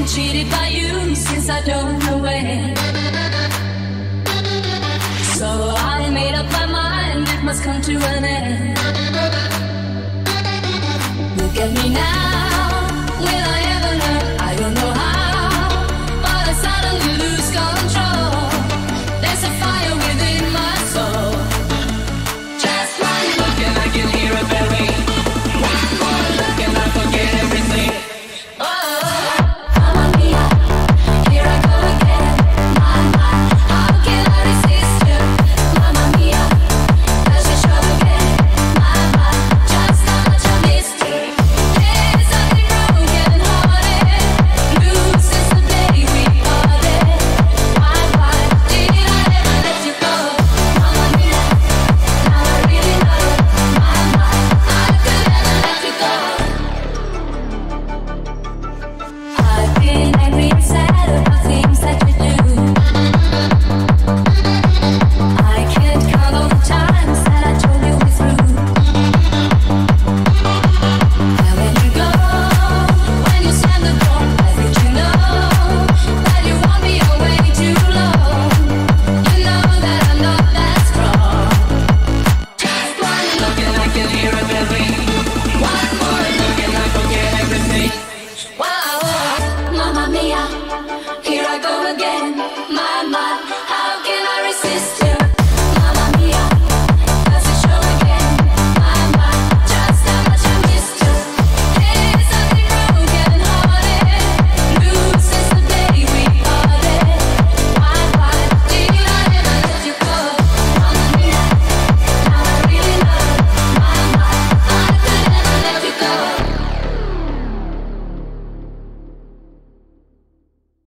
been cheated by you since I don't know when. So I made up my mind, it must come to an end.